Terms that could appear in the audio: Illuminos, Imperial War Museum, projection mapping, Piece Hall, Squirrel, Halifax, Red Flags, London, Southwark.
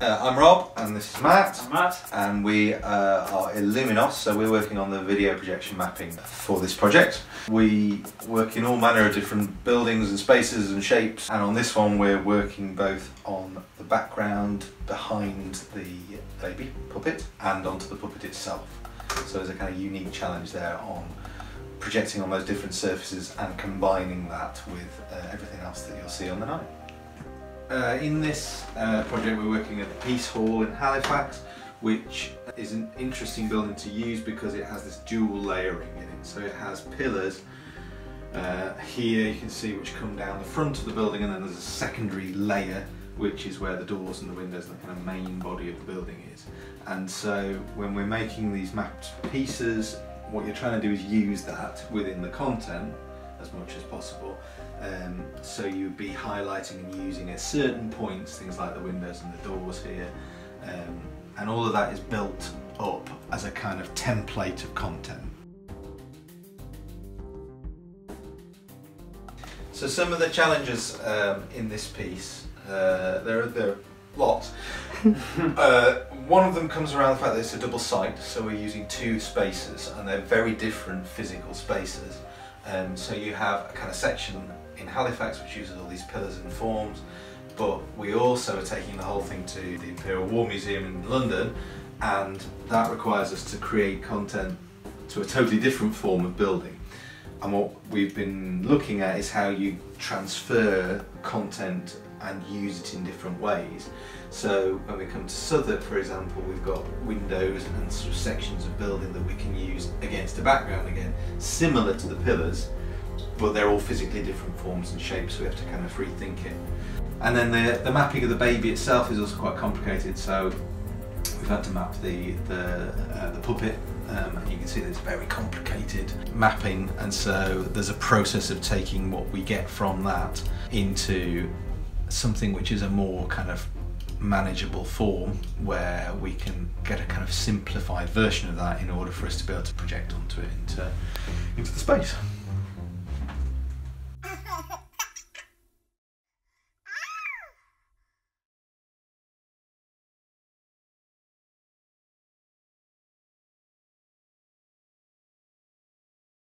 I'm Rob, and this is Matt. I'm Matt. And we are Illuminos, so we're working on the video projection mapping for this project. We work in all manner of different buildings and spaces and shapes, and on this one we're working both on the background behind the baby puppet and onto the puppet itself. So there's a kind of unique challenge there on projecting on those different surfaces and combining that with everything else that you'll see on the night. In this project we're working at the Piece Hall in Halifax, which is an interesting building to use because it has this dual layering in it. So it has pillars here, you can see, which come down the front of the building, and then there's a secondary layer which is where the doors and the windows and the kind of main body of the building is. And so when we're making these mapped pieces, what you're trying to do is use that within the content as much as possible, so you'd be highlighting and using at certain points things like the windows and the doors here, and all of that is built up as a kind of template of content. So some of the challenges in this piece, there are lots. One of them comes around the fact that it's a double site, so we're using two spaces and they're very different physical spaces. So you have a kind of section in Halifax which uses all these pillars and forms, but we also are taking the whole thing to the Imperial War Museum in London, and that requires us to create content to a totally different form of building. And what we've been looking at is how you transfer content and use it in different ways. So when we come to Southwark, for example, we've got windows and sort of sections of building that we can use against the background again, similar to the pillars, but they're all physically different forms and shapes, so we have to kind of rethink it. And then the mapping of the baby itself is also quite complicated, so we've had to map the puppet, and you can see that it's very complicated mapping, and so there's a process of taking what we get from that into something which is a more kind of manageable form where we can get a kind of simplified version of that in order for us to be able to project onto it into the space.